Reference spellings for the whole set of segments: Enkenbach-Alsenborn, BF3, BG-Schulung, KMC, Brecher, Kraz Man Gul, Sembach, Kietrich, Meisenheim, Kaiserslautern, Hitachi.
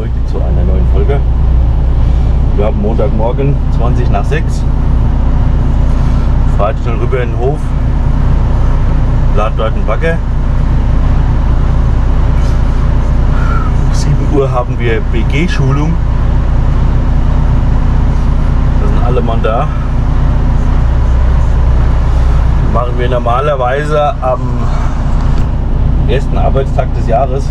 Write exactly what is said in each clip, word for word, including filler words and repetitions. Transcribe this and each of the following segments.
zurück zu einer neuen Folge. Wir haben Montagmorgen, zwanzig nach sechs. Fahrt schnell rüber in den Hof, lad dort einen Bagger. Um sieben Uhr haben wir B G-Schulung. Da sind alle Mann da. Das machen wir normalerweise am ersten Arbeitstag des Jahres.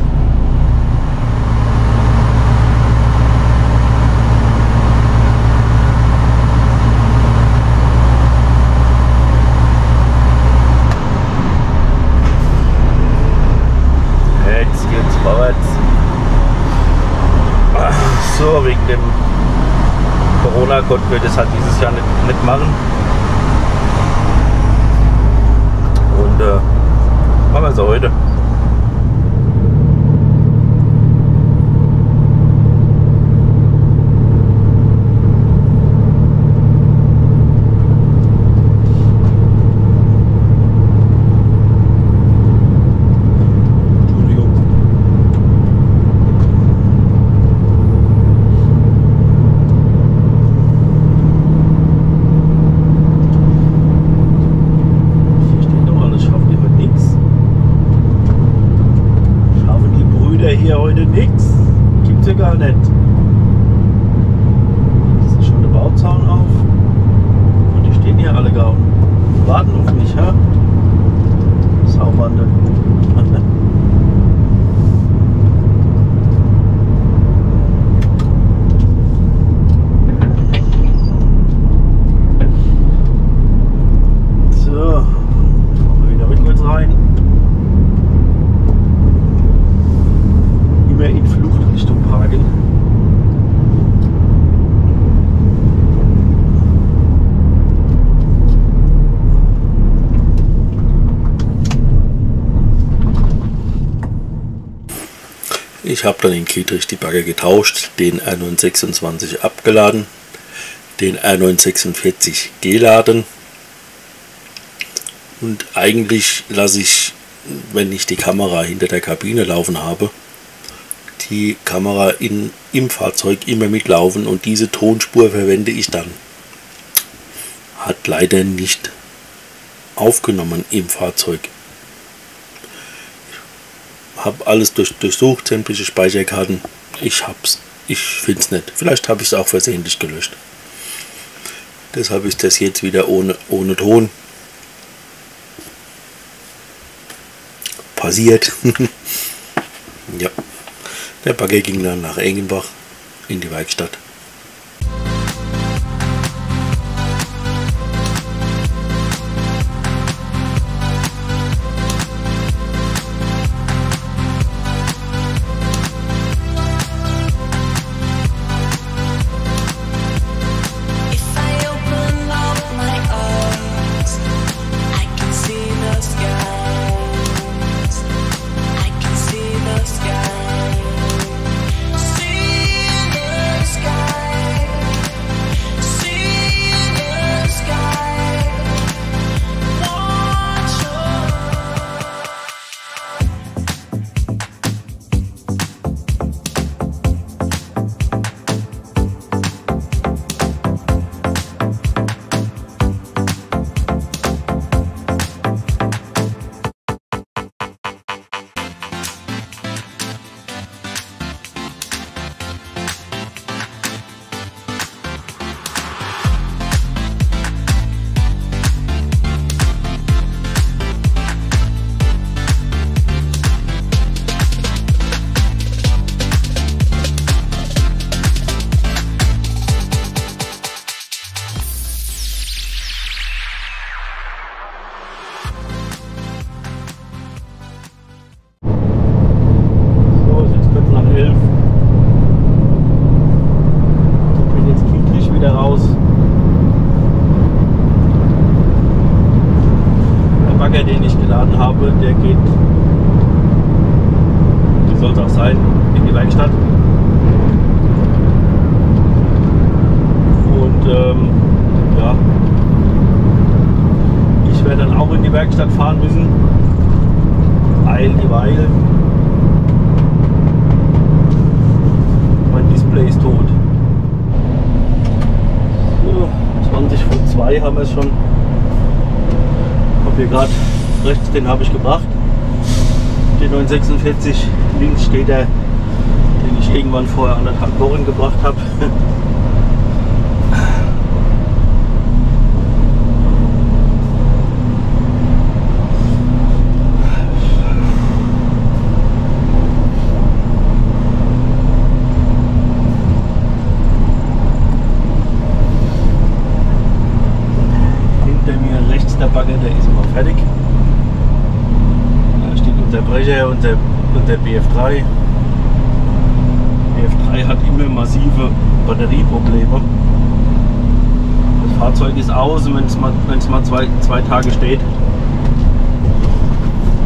So, wegen dem Corona konnten wir das halt dieses Jahr nicht mitmachen. Und äh, machen wir es heute. Ich habe dann in Kietrich die Bagger getauscht, den R neun sechsundzwanzig abgeladen, den R neun sechsundvierzig geladen und eigentlich lasse ich, wenn ich die Kamera hinter der Kabine laufen habe, die Kamera in, im Fahrzeug immer mitlaufen und diese Tonspur verwende ich dann. Hat leider nicht aufgenommen im Fahrzeug. Habe alles durch, durchsucht, sämtliche Speicherkarten. Ich hab's, ich finde es nicht. Vielleicht habe ich es auch versehentlich gelöscht. Deshalb ist das jetzt wieder ohne, ohne Ton. Passiert. Ja. Der Bagger ging dann nach Enkenbach in die Werkstatt. B F drei haben wir es schon. Hab hier gerade rechts, den habe ich gebracht. Den neun sechsundvierzig, links steht der, den ich irgendwann vorher anderthalb Wochen gebracht habe. Und der, und der B F drei. B F drei hat immer massive Batterieprobleme. Das Fahrzeug ist aus und wenn es mal, wenn es mal zwei, zwei Tage steht,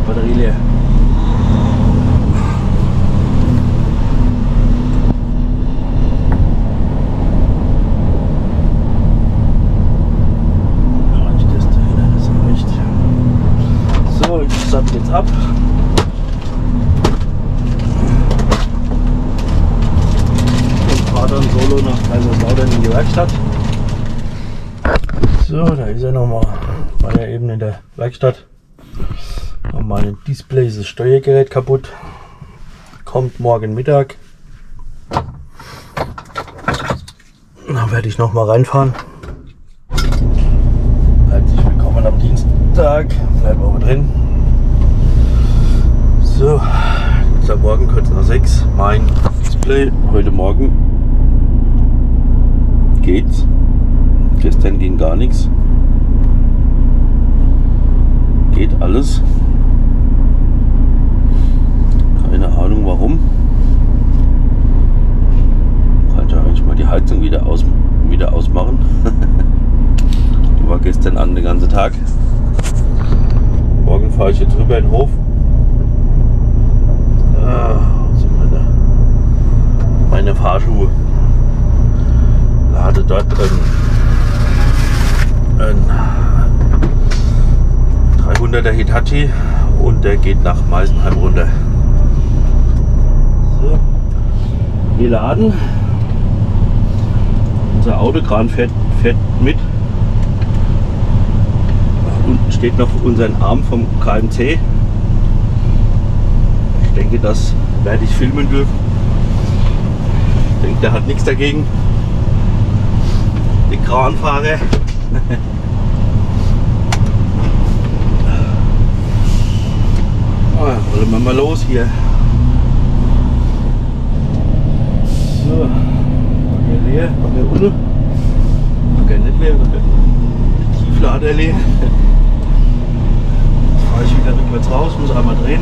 Batterie leer. So, ich sattel jetzt ab. Solo nach Kaiserslautern in die Werkstatt. So, da ist er nochmal, weil er eben in der Werkstatt an meinem Display ist das Steuergerät kaputt. Kommt morgen Mittag. Dann werde ich nochmal reinfahren. Herzlich willkommen am Dienstag. Bleiben wir drin. So, am Morgen kurz nach sechs. Mein Display heute Morgen. Geht's. Gestern ging gar nichts. Geht alles. Keine Ahnung warum. Kann ich eigentlich mal die Heizung wieder, aus, wieder ausmachen. Die war gestern an den ganzen Tag. Morgen fahre ich jetzt rüber in den Hof. Ah, sind meine, meine Fahrschuhe. Hatte dort einen, einen dreihunderter Hitachi und der geht nach Meisenheim runter. So, wir laden. Unser Autokran fährt, fährt mit. Unten steht noch unseren Arm vom K M C. Ich denke, das werde ich filmen dürfen. Ich denke, der hat nichts dagegen. Die Kranfahrer. Oh, wollen wir mal los hier. So, Bagger leer, Bagger unten. Bagger nicht leer, Bagger Tieflader leer. Jetzt fahre ich wieder rückwärts raus, muss einmal drehen.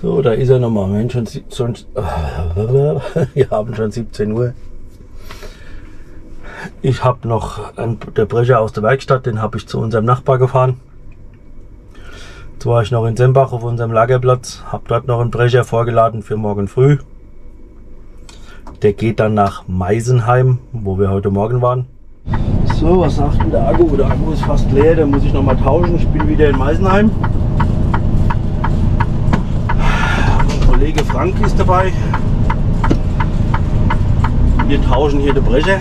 So, da ist er nochmal. Wir haben schon, schon, wir haben schon siebzehn Uhr. Ich habe noch einen, der Brecher aus der Werkstatt, den habe ich zu unserem Nachbar gefahren. Jetzt war ich noch in Sembach auf unserem Lagerplatz, habe dort noch einen Brecher vorgeladen für morgen früh. Der geht dann nach Meisenheim, wo wir heute Morgen waren. So, was sagt denn der Akku? Der Akku ist fast leer, da muss ich nochmal tauschen. Ich bin wieder in Meisenheim. Kollege Frank ist dabei. Wir tauschen hier die Brecher.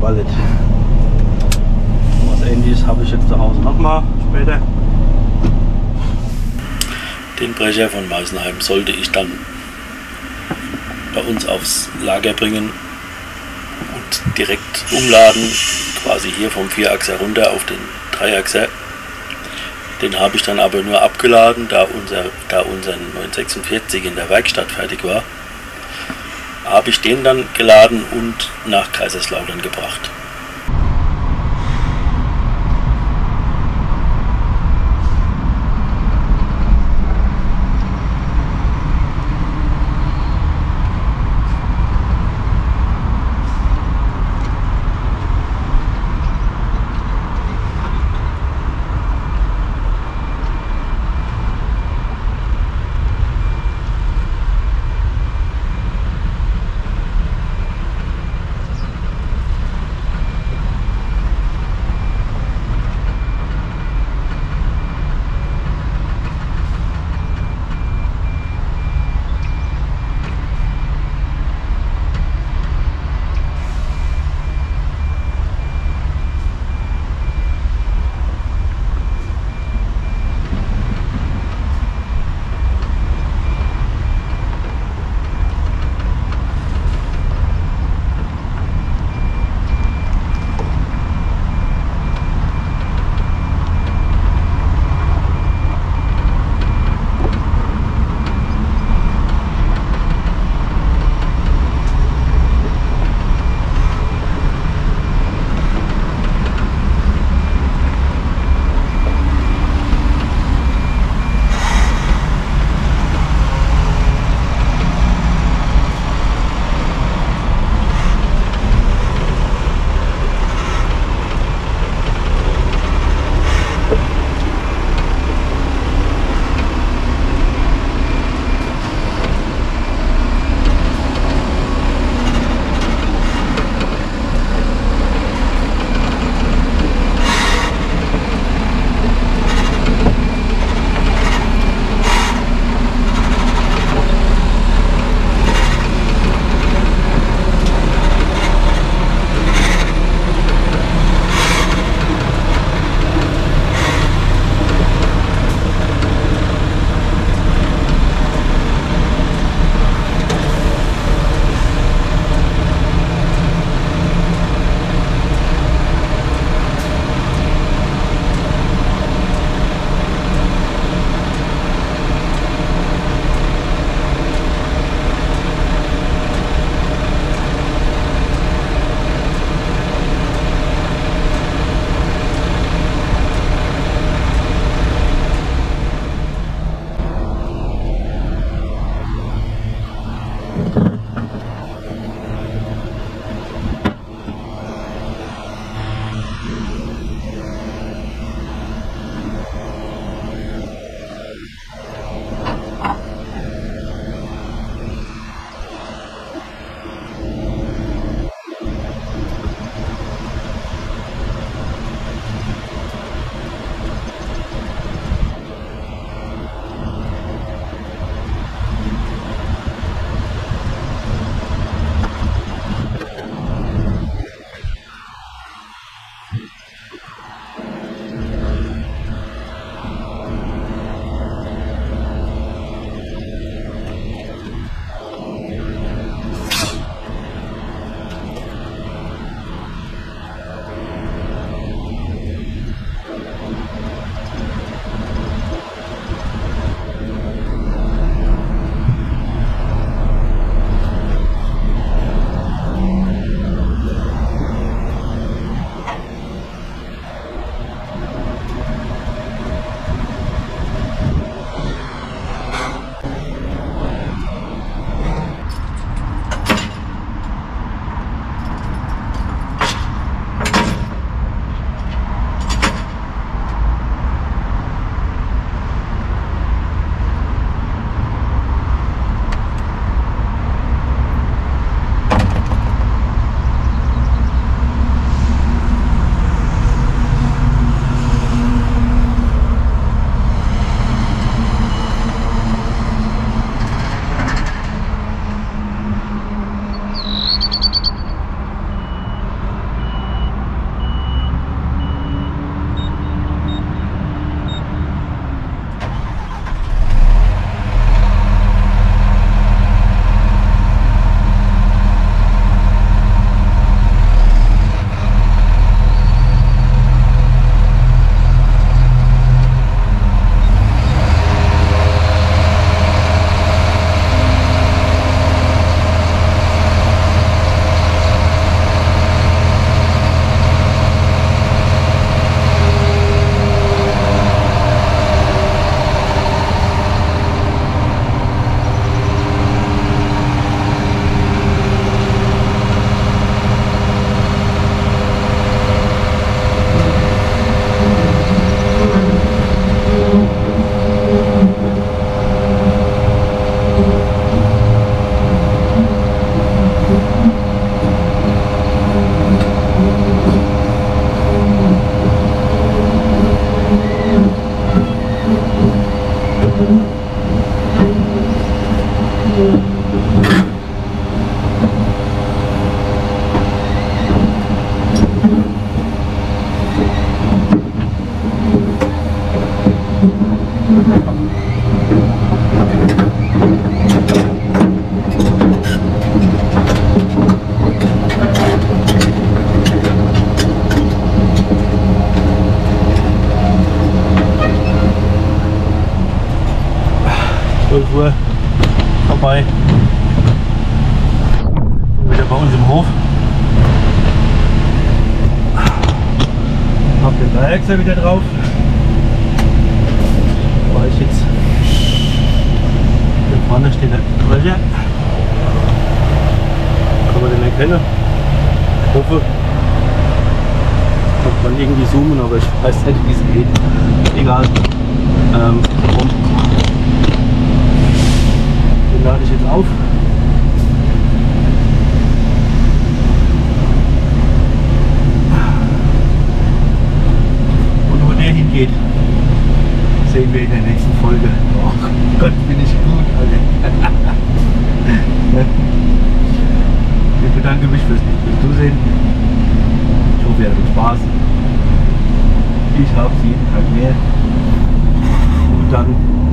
weggeballert. Was Ähnliches habe ich jetzt zu Hause nochmal später. Den Brecher von Meisenheim sollte ich dann bei uns aufs Lager bringen und direkt umladen, quasi hier vom Vierachser runter auf den Dreiachser. Den habe ich dann aber nur abgeladen, da unser, da unser neun sechsundvierzig in der Werkstatt fertig war, habe ich den dann geladen und nach Kaiserslautern gebracht. zwölf Uhr vorbei. Und wieder bei uns im Hof. Hab den Dreiachser wieder drauf. Weil ich jetzt hier vorne steht der Kietrich. Kann man den erkennen? Ich hoffe, ich kann irgendwie zoomen, aber ich weiß nicht, wie es geht. Egal. Ähm, warum. Den lade ich jetzt auf. Und wo der hingeht, sehen wir in der nächsten Folge. Oh Gott, bin ich gut, Alter. Ich bedanke mich fürs Zusehen. Ich hoffe, ihr hattet Spaß. Ich habe sie jeden Tag mehr. Und dann